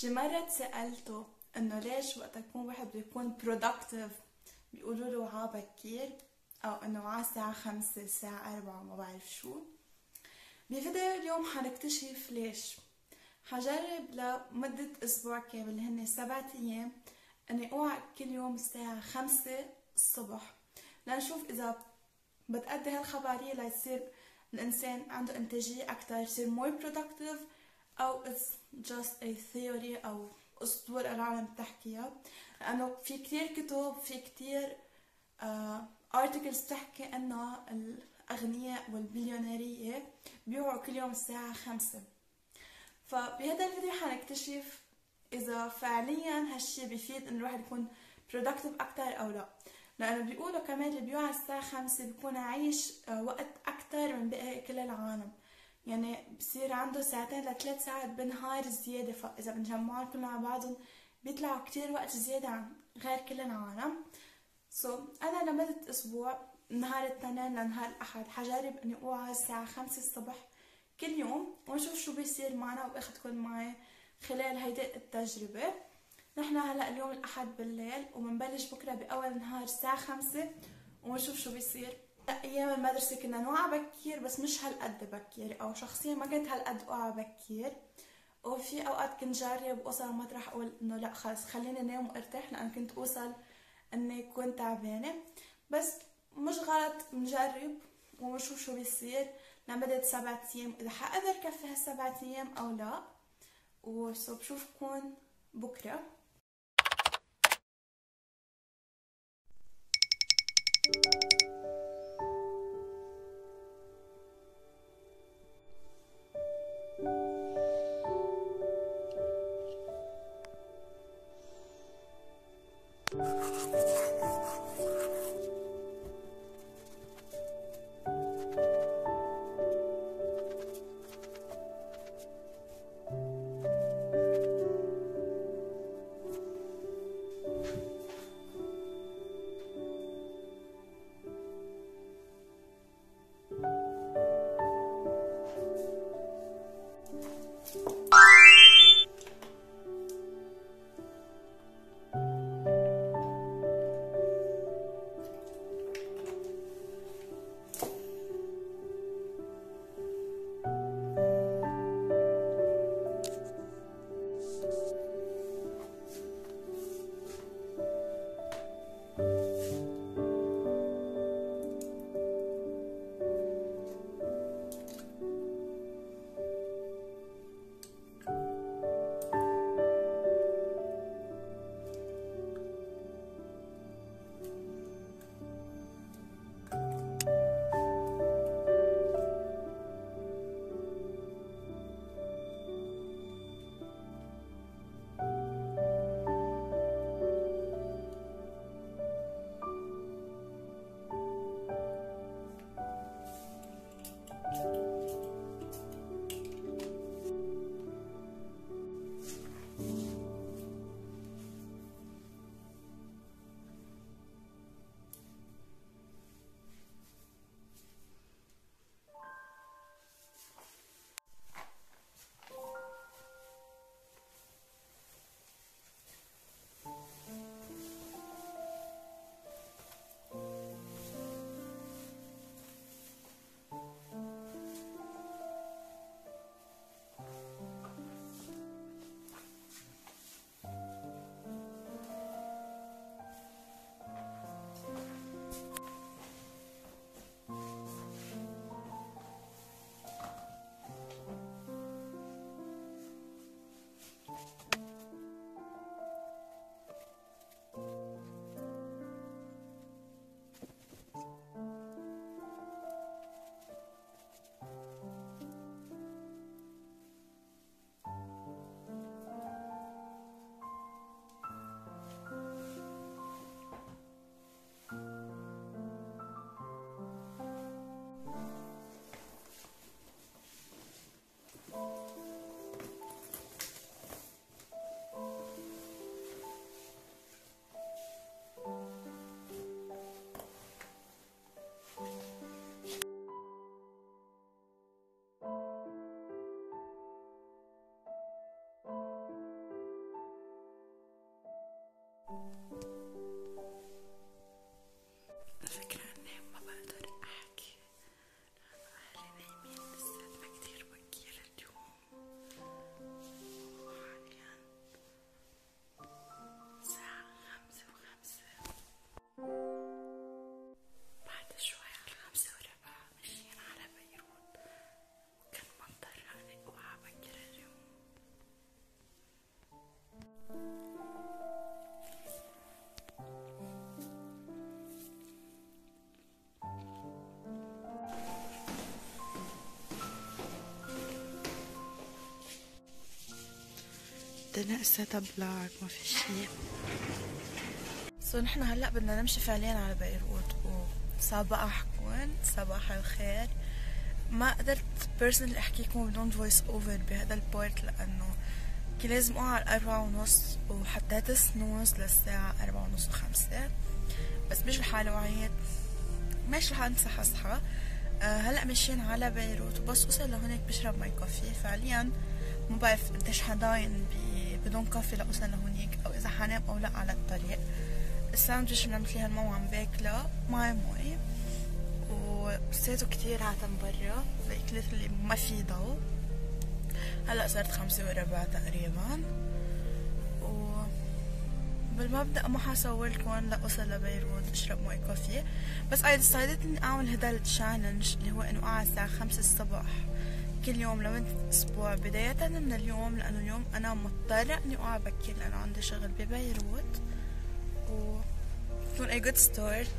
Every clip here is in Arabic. شي مرة سألته انه ليش وقت يكون واحد بيكون productive بيقولوا له عا بكير او انه عا الساعة 5 الساعة 4 ما بعرف شو. بفيديو اليوم حنكتشف ليش. حجرب لمدة اسبوع كامل هن 7 ايام اني اوعى كل يوم الساعة 5 الصبح لنشوف اذا بتأدي هالخبرية ليصير الانسان عنده انتاجية اكتر، يصير more productive، او it's just a theory او اسطور العالم بتحكيها. لانه في كتير كتب، في كتير articles بتحكي انه الاغنياء والبليونيرية بيوعوا كل يوم الساعة 5. فبهذا الفيديو حنكتشف اذا فعليا هالشي بيفيد انه الواحد يكون productive اكتر او لا، لانه بيقولوا كمان اللي بيوعى الساعة 5 بيكون عايش وقت اكتر من باقي كل العالم، يعني بصير عنده 2 ل 3 ساعات بالنهار زيادة، فإذا بنجمعهم كلهم مع بعضهم بيطلعوا كتير وقت زيادة عن غير كل العالم. أنا لمدة أسبوع نهار التنين لنهار الأحد حجرب إني أوعى الساعة 5 الصبح كل يوم ونشوف شو بيصير معنا، وأخدكم معي خلال هيدي التجربة. نحن هلأ اليوم الأحد بالليل ومنبلش بكرة بأول نهار الساعة 5 ونشوف شو بيصير. ايام المدرسه كنا نوعى بكير بس مش هالقد بكير، او شخصيا ما كنت هالقد اوعى بكير، وفي اوقات كنت جرب اوصل مطرح اقول انه لا خلص خليني انام وارتاح، لان كنت اوصل اني كنت تعبانه. بس مش غلط نجرب ونشوف شو بيصير لمده 7 ايام، اذا حقدر كفي هال7 ايام او لا. وبشوفكن بكره. ناقصة تبلعك ما في شيء. سو نحن هلا بدنا نمشي فعليا على بيروت. وصباحكم صباح الخير. ما قدرت بيرسونال احكيكم بدون فويس اوفر بهذا البارت لانه كي لازم اقعد 4:30 وحتى 9:30 للساعة 4:30 و5. بس مش الحال وعيت ماشي الحال مصحى صحى. هلا ماشيين على بيروت وبس اوصل لهونيك بشرب ماي كوفي. فعليا ما بعرف قديش حداين بدون كوفي لاوصل لهونيك او اذا حنام او لا على الطريق. الساندويتش اللي عملت ليها الماما عم باكله معي موي وبسيته كتير عتم برا باكلت اللي ما في ضو. هلا صارت 5:15 تقريبا و بالمبدأ ما حصورلكم لاوصل لبيروت اشرب موي كوفي. بس اي ديسايدت اني اعمل هذا التشالنج اللي هو انه اقعد الساعة 5 الصبح كل يوم لمدة اسبوع بداية من اليوم لانه اليوم انا مضطرة اني اقعد بكير لانه عندي شغل ببيروت و تكون اي جود ستارت.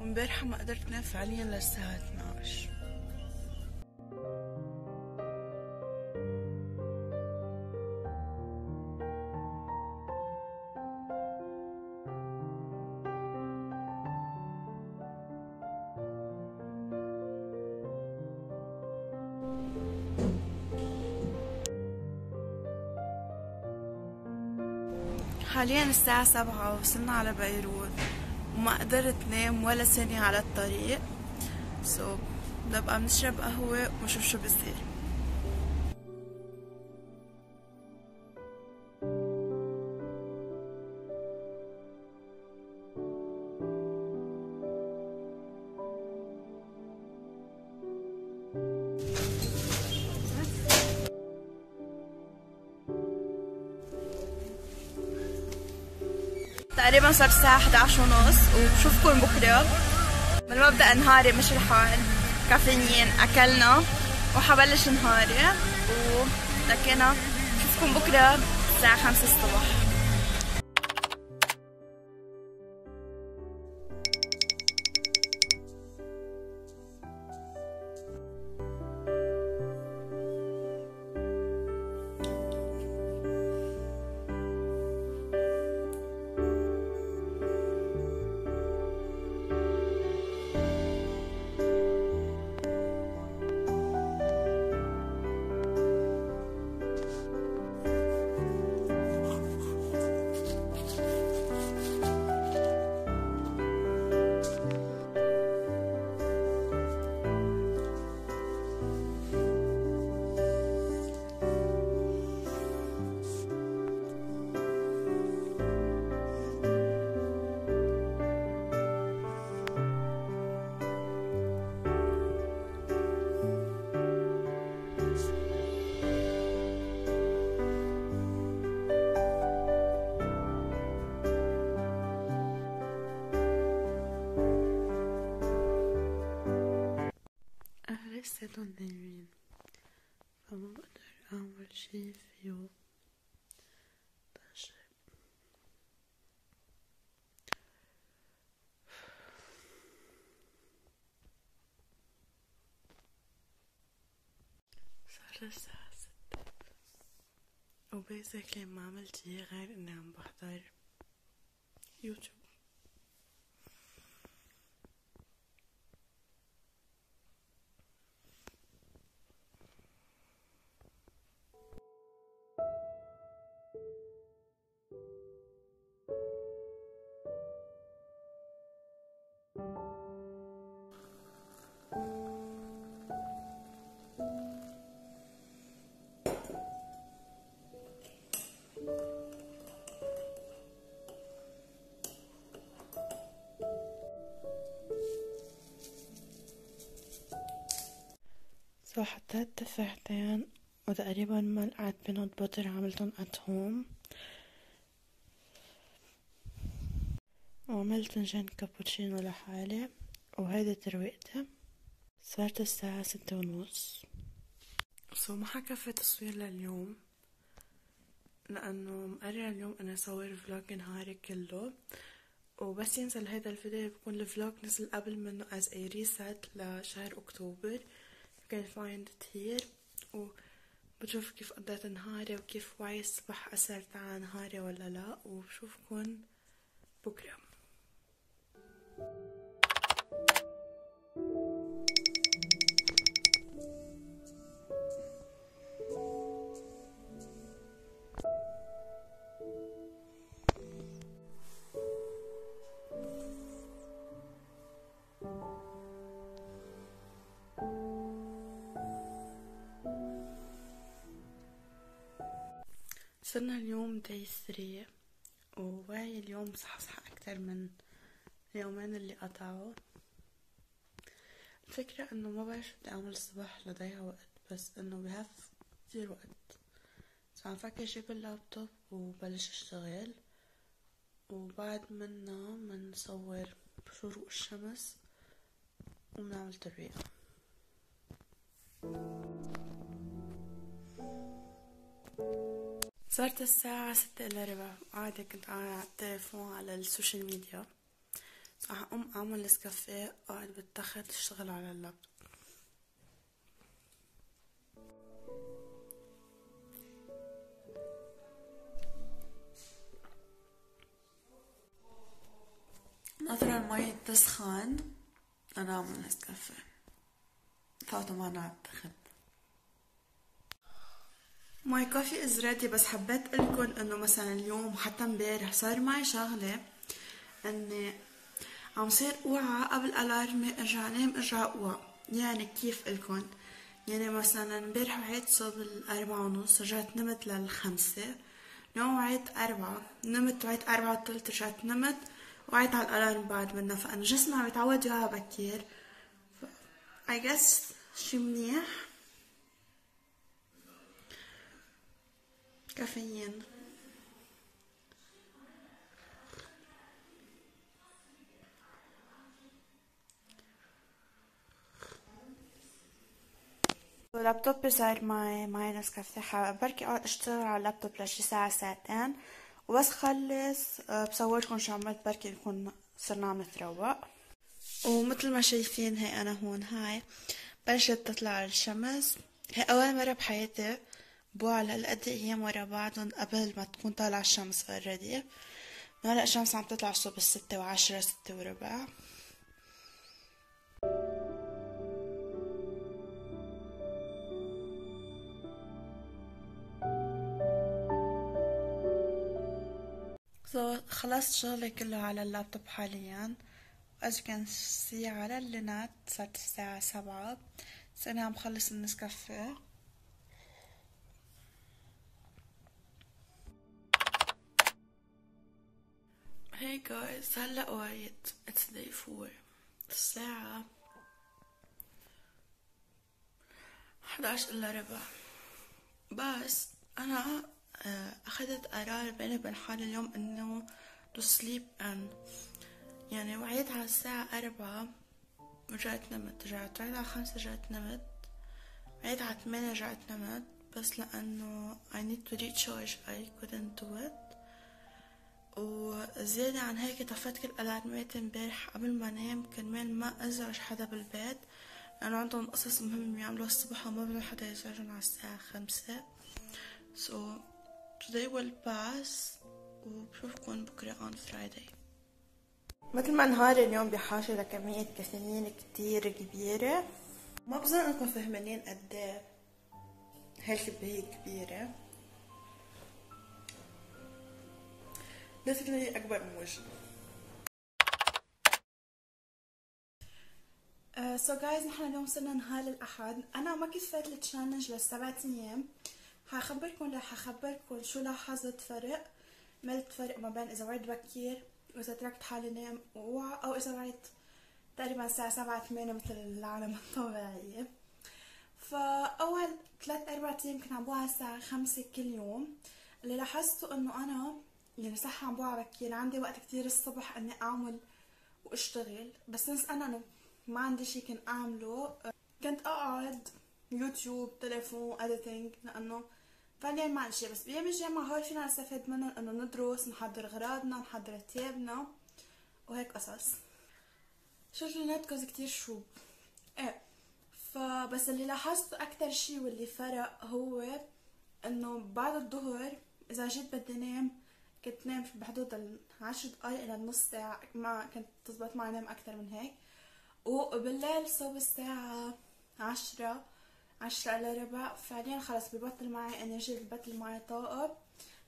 ومبارحة ما قدرت نام فعليا للساعة 12. حاليا الساعة 7 وصلنا على بيروت وما قدرت نام ولا ثانية على الطريق. سو بنبقى بنشرب قهوة ونشوف شو بصير. تقريبا صار الساعة 11:30 وبشوفكم بكرة. من مبدأ نهاري مش الحال كافيين أكلنا وحبلش نهاري ولكنه بشوفكم بكرة الساعة 5 الصبح. لساتهم نايمين فما بقدر اعمل شي فيهم. صار الساعة 6 وبيسكلي ما عملت شي غير اني عم بحضر يوتيوب. سو حطيت تفاحتين وتقريبا ملعقة بينات بطر عملتن ات هوم وعملت فنجان كابوتشينو لحالي وهيدا ترويقتي. صارت الساعة 6:30. سو ما حكفي تصوير لليوم لانه مقرر اليوم انا اصور فلوج نهاري كله وبس ينزل هيدا الفيديو بكون الفلوج نزل قبل منه از اي ريست لشهر اكتوبر. You can find it here. بشوف كيف قضيت نهاري وكيف وعي الصبح أثرت على نهاري ولا لا، وبشوفكن بكرة. صرنا اليوم داي 3 وواعي اليوم صح أكتر من اليومين اللي قطعوا. الفكرة انه ما بعرف بدي اعمل الصبح، لديها وقت بس انه بهاف كتير وقت، بس عم فكر جيب اللابتوب وبلش اشتغل، وبعد منا منصور بشروق الشمس وبنعمل ترويقة. صارت الساعة 6:15، قاعدة كنت قاعدة على التليفون على السوشيال ميديا، راح أقوم أعمل نسكافيه قاعد بالتخت أشتغل على اللابتوب. ناطرة المي تسخن أنا أعمل نسكافيه، فاتو معنا على التخت. My coffee is ready، بس حبيت لكم انه مثلا اليوم حتى امبارح صار معي شغله اني عم صير اوعى قبل الارمي ارجع انام ارجع اوعى، يعني كيف لكم يعني مثلا امبارح وعيت صوب 4:30 رجعت نمت لل5، اليوم وعيت 4 نمت وعيت 4:30 رجعت نمت وعيت على الالارم بعد منها، فانا جسمي عم يتعود يوعى بكير، I guess شي منيح. كافيين اللابتوب صار معي نسكافيه، بركي اقعد اشتغل على اللابتوب لشي ساعة ساعتين، وبس خلص بصوركم شو عملت، بركي نكون صرنا عم نتروق. ومثل ما شايفين هي انا هون، هاي بلشت تطلع الشمس، هي اول مرة بحياتي على هالقد ايام ورا بعضهم قبل ما تكون طالعة الشمس اوريدي. هلا الشمس عم تطلع الصبح 6:10 6:15. خلصت شغلي كله على اللابتوب حاليا، واز كان سي على اللينات صارت الساعة 7، بس انا عم خلص النسكافيه. Hey guys، هلا وعيت it's day 4، الساعة 11:15، بس أنا أخذت قرار بيني وبين حالي اليوم إنه to sleep in، يعني وعيت على الساعة 4 رجعت نمت، رجعت على 5 رجعت نمت، وعيت على 8 رجعت نمت، بس لأنه I need to recharge I couldn't do it. وزيادة عن هيك طفيت كل الألارمات امبارح قبل ما انام كرمال ما ازعج حدا بالبيت، لأنه عندهم قصص مهم يعملوها الصبح وما بدهم حدا يزعجهم على الساعة 5. So today will pass، وبشوفكن بكرة on Friday. مثل ما نهاري اليوم بحاجة لكمية كافيين كتير كبيرة، ما بظن انكم فهمانين قد ايه هالكمية كبيرة، لكن هي أكبر من وجهي. So guys، نحن اليوم صرنا نهار الأحد، أنا ما كفيت التشالنج ل7 أيام، رح أخبركن شو لاحظت فرق، عملت فرق ما بين إذا وعيت بكير وإذا تركت حالي نام وأوعى، أو إذا وعيت تقريبا الساعة 7 8 مثل العالم الطبيعية. فأول 3 4 أيام كنت عم بوعى الساعة 5 كل يوم، اللي لاحظته إنه أنا يعني صح عم بوعى بكير، عندي وقت كتير الصبح اني اعمل واشتغل، بس نس انا ما عندي شي كنت اعمله، كنت اقعد يوتيوب تليفون اديتنج، لانه فعليا ما عندي شي. بس بايام الجامعة هول فينا نستفيد منهم انه ندرس، نحضر اغراضنا، نحضر تيابنا وهيك قصص. شجناتكم كتير شوب ايه، ف فبس اللي لاحظت اكتر شي واللي فرق هو انه بعد الظهر اذا جيت بدي انام كنت نام بحدود 10 دقايق الى نص ساعة، ما كنت تزبط معي نام اكتر من هيك. وبالليل صوب الساعة 10 إلا ربع فعليا خلص ببطل معي انرجي، ببطل معي طاقة.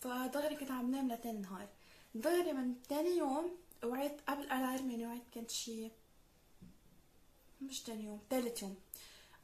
فدغري كنت عم نام لتاني نهار. دغري من تاني يوم وعيت قبل الألارم، يعني وعيت كنت شي مش تاني يوم، تالت يوم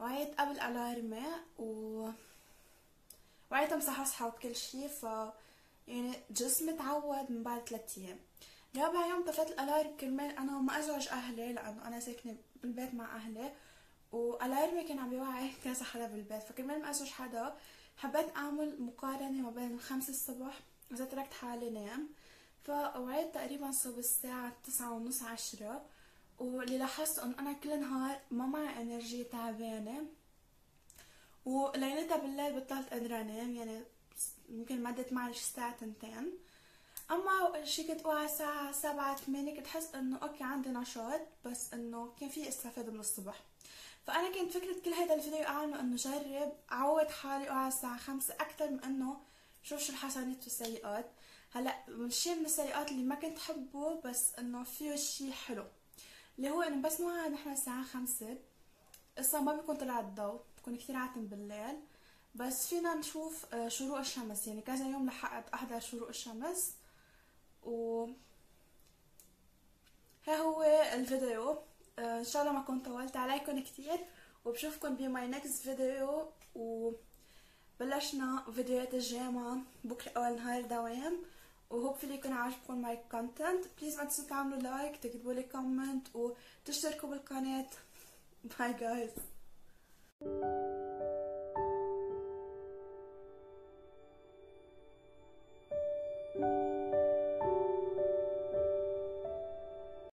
وعيت قبل الألارم وعيت امسح اصحى وكل شي. ف يعني جسمي تعود من بعد 3 أيام. رابع يوم طفيت الألارم كرمال انا ما ازعج اهلي، لانه انا ساكنة بالبيت مع اهلي والألارمي كان عم بيوعي كذا حدا بالبيت، فكرمال ما ازعج حدا حبيت اعمل مقارنة ما بين 5 الصبح اذا تركت حالي نام. فوعيت تقريبا صوب الساعة 9:30 10، واللي لاحظت انه انا كل نهار ما معي انرجي، تعبانة، وليلتها بالليل بطلت قادرة انام، يعني ممكن مدت معي الساعة 2. اما شي كنت اوعى الساعة 7 8 كنت حس انه اوكي عندي نشاط، بس انه كان في استفادة من الصبح. فانا كنت فكرة كل هيدا الفيديو اعمله انه جرب عود حالي اوعى الساعة 5 اكتر من انه شوف شو الحسنات والسيئات. هلا شي من السيئات اللي ما كنت حبه بس انه فيه شي حلو، اللي هو انه بس نوعا نحن الساعة 5 اصلا ما بيكون طلع الضو، بكون كتير عتم بالليل، بس فينا نشوف شروق الشمس. يعني كذا يوم لحقت احضر شروق الشمس. ها هو الفيديو، ان شاء الله ما كنت طولت عليكم كتير، وبشوفكم بماي نكست فيديو. وبلشنا فيديوهات الجامعة بكره اول نهار دوام، وهوبفلي يكون عاجبكم ماي كونتنت. بليز ما تنسوا تعملوا لايك، تكتبوا لي كومنت، وتشتركوا بالقناة. باي جايز.